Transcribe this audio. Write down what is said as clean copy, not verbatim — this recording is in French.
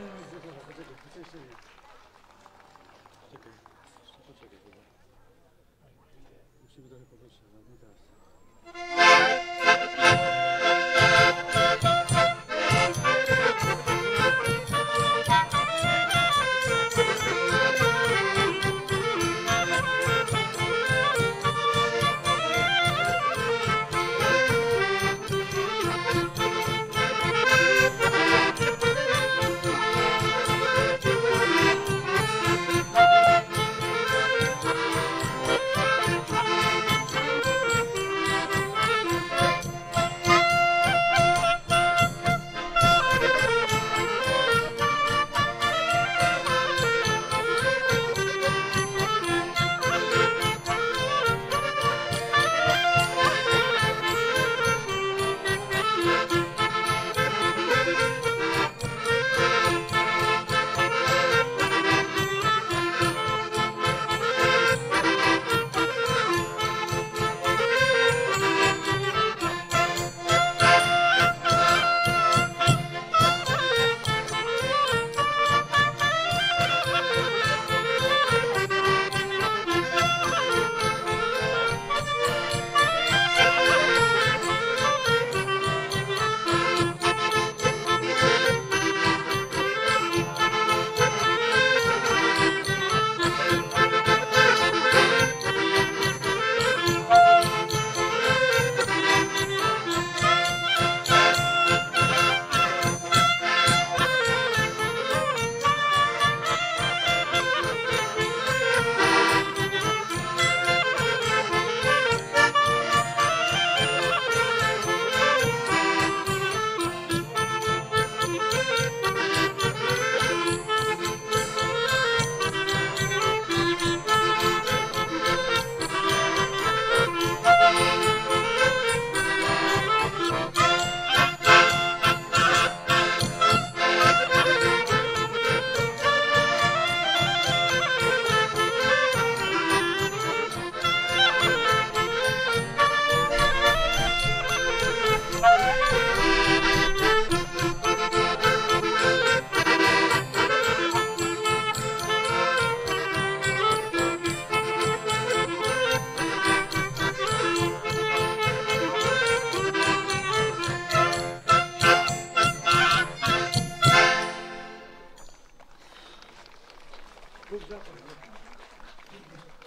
Poczekaj chyba. Musimy trochę powietrza na teraz. Good job.